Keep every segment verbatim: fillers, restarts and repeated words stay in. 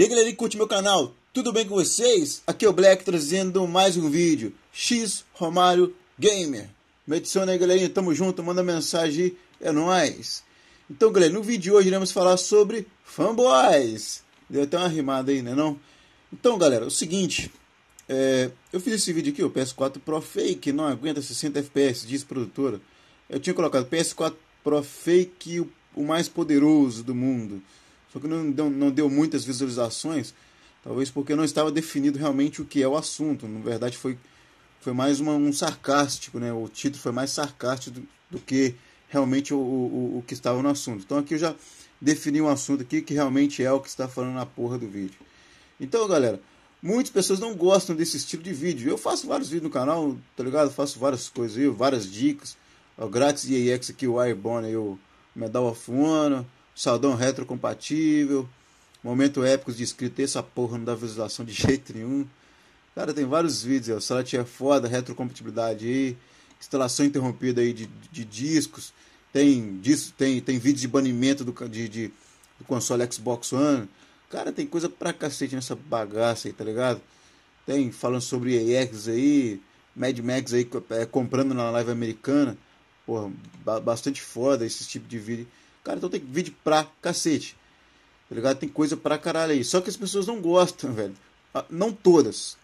E aí galera que curte meu canal, tudo bem com vocês? Aqui é o Black trazendo mais um vídeo, X Romário Gamer. Me adiciona aí galerinha, tamo junto, manda mensagem, é nóis. Então galera, no vídeo de hoje iremos falar sobre fanboys. Deu até uma rimada aí, né não? Então galera, é o seguinte, é, eu fiz esse vídeo aqui, o P S quatro Pro Fake, não aguenta sessenta F P S, diz produtora. Eu tinha colocado P S quatro Pro Fake, o, o mais poderoso do mundo. Só que não deu, não deu muitas visualizações, talvez porque não estava definido realmente o que é o assunto. Na verdade foi, foi mais uma, um sarcástico, né? O título foi mais sarcástico do, do que realmente o, o, o que estava no assunto. Então aqui eu já defini um assunto aqui que realmente é o que está falando na porra do vídeo. Então galera, muitas pessoas não gostam desse estilo de vídeo. Eu faço vários vídeos no canal, tá ligado? Eu faço várias coisas aí, várias dicas. O Grátis E A X aqui, o Airborne aí, o Medal of Honor, Saldão retrocompatível, momento épicos de escrita, essa porra não dá visualização de jeito nenhum. Cara, tem vários vídeos, o Salat é foda, retrocompatibilidade aí, instalação interrompida aí de, de discos, tem, disso, tem, tem vídeos de banimento do, de, de, do console Xbox One. Cara, tem coisa pra cacete nessa bagaça aí, tá ligado? Tem falando sobre E A X aí, Mad Max aí, comprando na live americana. Porra, bastante foda esse tipo de vídeo. Cara, então tem vídeo pra cacete, tá ligado? Tem coisa pra caralho aí. Só que as pessoas não gostam, velho. Não todas,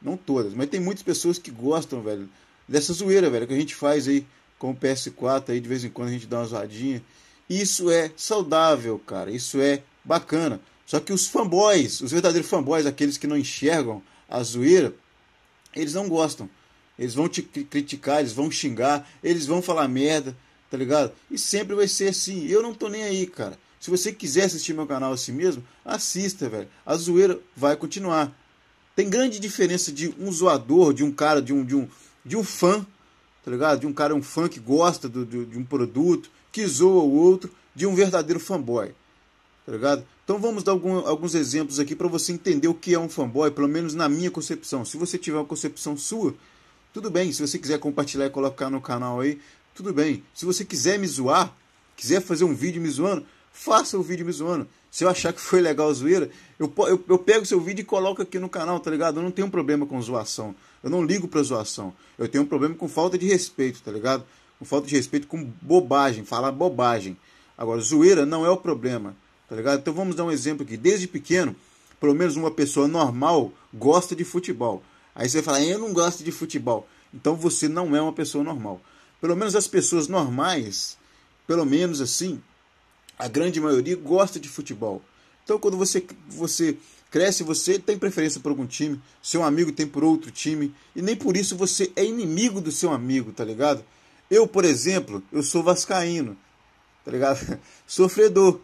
não todas, mas tem muitas pessoas que gostam, velho, dessa zoeira, velho, que a gente faz aí com o P S quatro aí. De vez em quando a gente dá uma zoadinha. Isso é saudável, cara, isso é bacana. Só que os fanboys, os verdadeiros fanboys, aqueles que não enxergam a zoeira, eles não gostam. Eles vão te criticar, eles vão xingar, eles vão falar merda, tá ligado? E sempre vai ser assim. Eu não tô nem aí, cara. Se você quiser assistir meu canal assim mesmo, assista, velho. A zoeira vai continuar. Tem grande diferença de um zoador, de um cara, de um, de um, de um fã, tá ligado? De um cara, um fã que gosta do, do, de um produto, que zoa o outro, de um verdadeiro fanboy, tá ligado? Então vamos dar algum, alguns exemplos aqui pra você entender o que é um fanboy, pelo menos na minha concepção. Se você tiver uma concepção sua, tudo bem. Se você quiser compartilhar e colocar no canal aí, tudo bem. Se você quiser me zoar, quiser fazer um vídeo me zoando, faça o vídeo me zoando. Se eu achar que foi legal a zoeira, eu, eu, eu pego seu vídeo e coloco aqui no canal, tá ligado? Eu não tenho problema com zoação. Eu não ligo pra zoação. Eu tenho um problema com falta de respeito, tá ligado? Com falta de respeito, com bobagem, falar bobagem. Agora, zoeira não é o problema, tá ligado? Então vamos dar um exemplo aqui. Desde pequeno, pelo menos uma pessoa normal gosta de futebol. Aí você vai falar, eu não gosto de futebol. Então você não é uma pessoa normal. Pelo menos as pessoas normais, pelo menos assim, a grande maioria gosta de futebol. Então quando você, você cresce, você tem preferência por algum time, seu amigo tem por outro time, e nem por isso você é inimigo do seu amigo, tá ligado? Eu, por exemplo, eu sou vascaíno, tá ligado? Sofredor.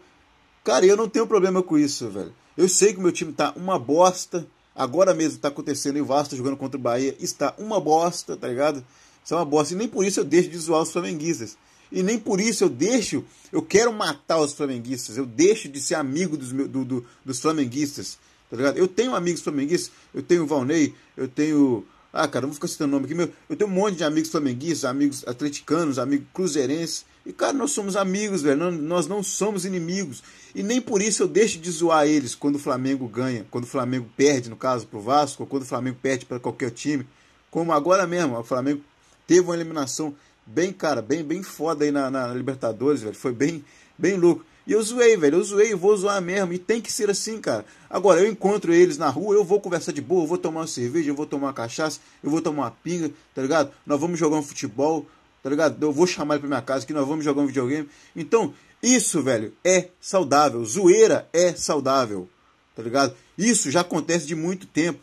Cara, eu não tenho problema com isso, velho. Eu sei que o meu time tá uma bosta, agora mesmo tá acontecendo, e o Vasco jogando contra o Bahia, está uma bosta, tá ligado? Isso é uma bosta, e nem por isso eu deixo de zoar os flamenguistas. E nem por isso eu deixo, eu quero matar os flamenguistas, eu deixo de ser amigo dos, meu, do, do, dos flamenguistas, tá ligado? Eu tenho amigos flamenguistas, eu tenho o Valnei, eu tenho... Ah, cara, não vou ficar citando o nome aqui, meu. Eu tenho um monte de amigos flamenguistas, amigos atleticanos, amigos cruzeirenses. E, cara, nós somos amigos, velho, não, nós não somos inimigos. E nem por isso eu deixo de zoar eles quando o Flamengo ganha, quando o Flamengo perde, no caso, pro Vasco, ou quando o Flamengo perde para qualquer time. Como agora mesmo, o Flamengo teve uma eliminação bem, cara, bem, bem foda aí na, na Libertadores, velho. Foi bem, bem louco. E eu zoei, velho. Eu zoei, eu vou zoar mesmo. E tem que ser assim, cara. Agora, eu encontro eles na rua, eu vou conversar de boa, eu vou tomar uma cerveja, eu vou tomar uma cachaça, eu vou tomar uma pinga, tá ligado? Nós vamos jogar um futebol, tá ligado? Eu vou chamar ele pra minha casa, que nós vamos jogar um videogame. Então, isso, velho, é saudável. Zoeira é saudável, tá ligado? Isso já acontece de muito tempo.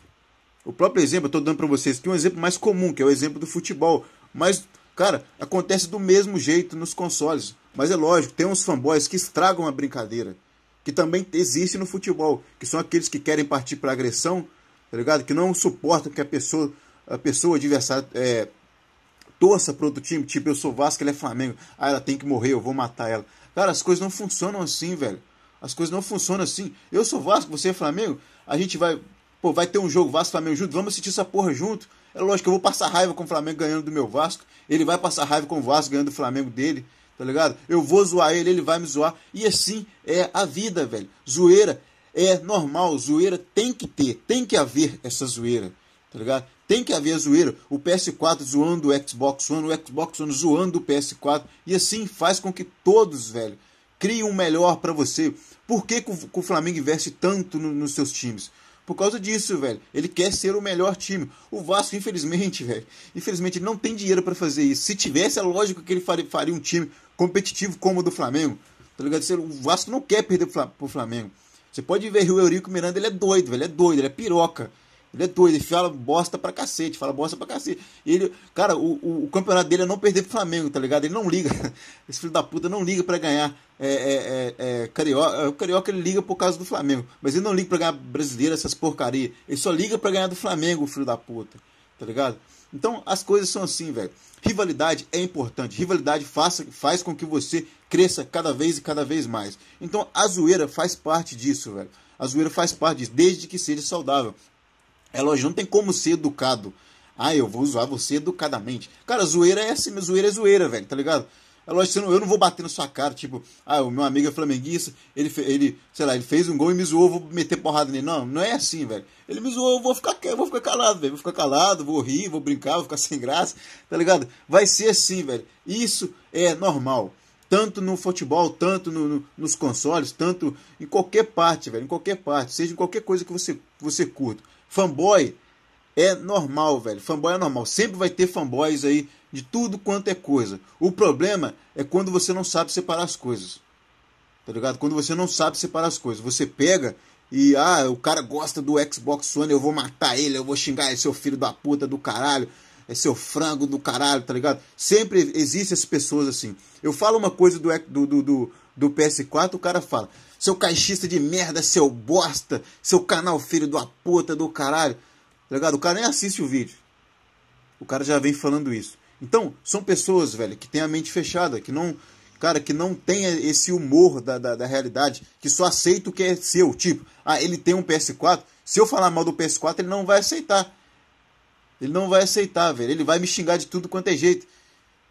O próprio exemplo, eu tô dando pra vocês, que é um exemplo mais comum, que é o exemplo do futebol. Mas, cara, acontece do mesmo jeito nos consoles. Mas é lógico, tem uns fanboys que estragam a brincadeira, que também existe no futebol, que são aqueles que querem partir para agressão, tá ligado? Que não suportam que a pessoa, a pessoa adversária é, torça para outro time. Tipo, eu sou Vasco, ele é Flamengo. Ah, ela tem que morrer, eu vou matar ela. Cara, as coisas não funcionam assim, velho. As coisas não funcionam assim. Eu sou Vasco, você é Flamengo, a gente vai... Pô, vai ter um jogo Vasco-Flamengo junto, vamos assistir essa porra junto. É lógico que eu vou passar raiva com o Flamengo ganhando do meu Vasco, ele vai passar raiva com o Vasco ganhando do Flamengo dele, tá ligado? Eu vou zoar ele, ele vai me zoar. E assim é a vida, velho. Zoeira É normal, zoeira tem que ter, tem que haver essa zoeira, tá ligado? Tem que haver zoeira, o P S quatro zoando o Xbox One, o Xbox One zoando o P S quatro, e assim faz com que todos, velho, criem um melhor pra você. Por que que o Flamengo investe tanto no, nos seus times? Por causa disso, velho, ele quer ser o melhor time. O Vasco, infelizmente, velho, infelizmente ele não tem dinheiro pra fazer isso. Se tivesse, é lógico que ele faria, faria um time competitivo como o do Flamengo, tá ligado? O Vasco não quer perder pro Flamengo. Você pode ver o Eurico Miranda, ele é doido, velho, ele é doido, ele é piroca. Ele é doido, ele fala bosta pra cacete, fala bosta pra cacete. Ele, cara, o, o, o campeonato dele é não perder pro Flamengo, tá ligado? Ele não liga, esse filho da puta não liga pra ganhar é, é, é, Carioca. O Carioca ele liga por causa do Flamengo, mas ele não liga pra ganhar brasileiro, essas porcarias. Ele só liga pra ganhar do Flamengo, filho da puta, tá ligado? Então as coisas são assim, velho. Rivalidade é importante, rivalidade faz, faz com que você cresça cada vez e cada vez mais. Então a zoeira faz parte disso, velho. A zoeira faz parte disso, desde que seja saudável. É lógico, não tem como ser educado. Ah, eu vou zoar você educadamente. Cara, zoeira é assim, zoeira é zoeira, velho, tá ligado? É lógico, eu não vou bater na sua cara, tipo, ah, o meu amigo é flamenguista, ele, ele, sei lá, ele fez um gol e me zoou, eu vou meter porrada nele. Não, não é assim, velho. Ele me zoou, eu vou ficar, eu vou ficar calado, velho. Vou ficar calado, vou rir, vou brincar, vou ficar sem graça, tá ligado? Vai ser assim, velho. Isso é normal. Tanto no futebol, tanto no, no, nos consoles, tanto em qualquer parte, velho, em qualquer parte, seja em qualquer coisa que você, você curta. Fanboy é normal, velho, fanboy é normal, sempre vai ter fanboys aí de tudo quanto é coisa. O problema é quando você não sabe separar as coisas, tá ligado? Quando você não sabe separar as coisas, você pega e, ah, o cara gosta do Xbox One, eu vou matar ele, eu vou xingar, é seu filho da puta do caralho, é seu frango do caralho, tá ligado? Sempre existem essas pessoas assim. Eu falo uma coisa do, do, do, do P S quatro, o cara fala, seu caixista de merda, seu bosta, seu canal filho da puta do caralho, tá ligado? O cara nem assiste o vídeo, o cara já vem falando isso. Então, são pessoas, velho, que tem a mente fechada, que não, cara, que não tem esse humor da, da, da realidade, que só aceita o que é seu, tipo, ah, ele tem um P S quatro, se eu falar mal do P S quatro, ele não vai aceitar. Ele não vai aceitar, velho. Ele vai me xingar de tudo quanto é jeito,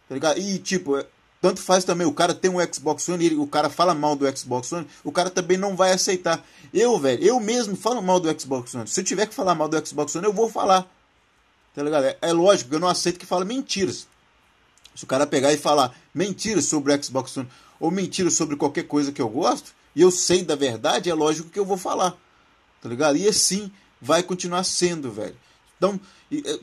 tá ligado? E, tipo, tanto faz também. O cara tem um Xbox One e ele, o cara fala mal do Xbox One. O cara também não vai aceitar. Eu, velho, eu mesmo falo mal do Xbox One. Se eu tiver que falar mal do Xbox One, eu vou falar, tá ligado? É, é lógico que eu não aceito que fala mentiras. Se o cara pegar e falar mentiras sobre o Xbox One ou mentiras sobre qualquer coisa que eu gosto, e eu sei da verdade, é lógico que eu vou falar, tá ligado? E assim vai continuar sendo, velho. Então,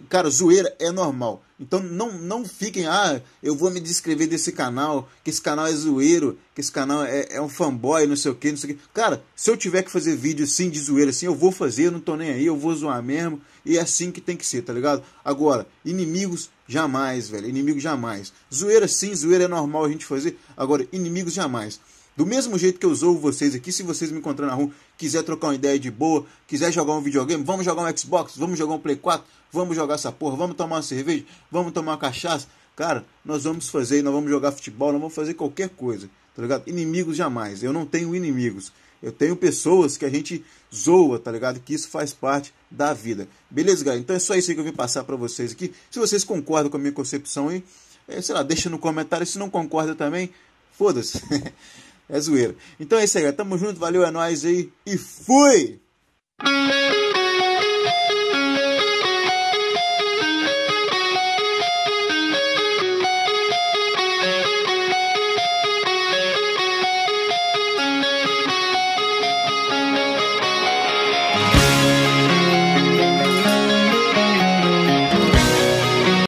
cara, zoeira é normal. Então não, não fiquem, ah, eu vou me descrever desse canal, que esse canal é zoeiro, que esse canal é, é um fanboy, não sei o que, não sei o que. Cara, se eu tiver que fazer vídeo sim de zoeira, assim, eu vou fazer, eu não tô nem aí, eu vou zoar mesmo. E é assim que tem que ser, tá ligado? Agora, inimigos jamais, velho, inimigos jamais. Zoeira sim, zoeira é normal a gente fazer, agora inimigos jamais. Do mesmo jeito que eu zoo vocês aqui, se vocês me encontrarem na rua, quiser trocar uma ideia de boa, quiser jogar um videogame, vamos jogar um Xbox, vamos jogar um Play quatro, vamos jogar essa porra, vamos tomar uma cerveja, vamos tomar uma cachaça. Cara, nós vamos fazer, nós vamos jogar futebol, nós vamos fazer qualquer coisa, tá ligado? Inimigos jamais, eu não tenho inimigos. Eu tenho pessoas que a gente zoa, tá ligado? Que isso faz parte da vida. Beleza, galera? Então é só isso aí que eu vim passar pra vocês aqui. Se vocês concordam com a minha concepção aí, é, sei lá, deixa no comentário. Se não concorda também, foda-se. É zoeira. Então é isso aí, galera. Tamo junto, valeu, é nóis aí e fui!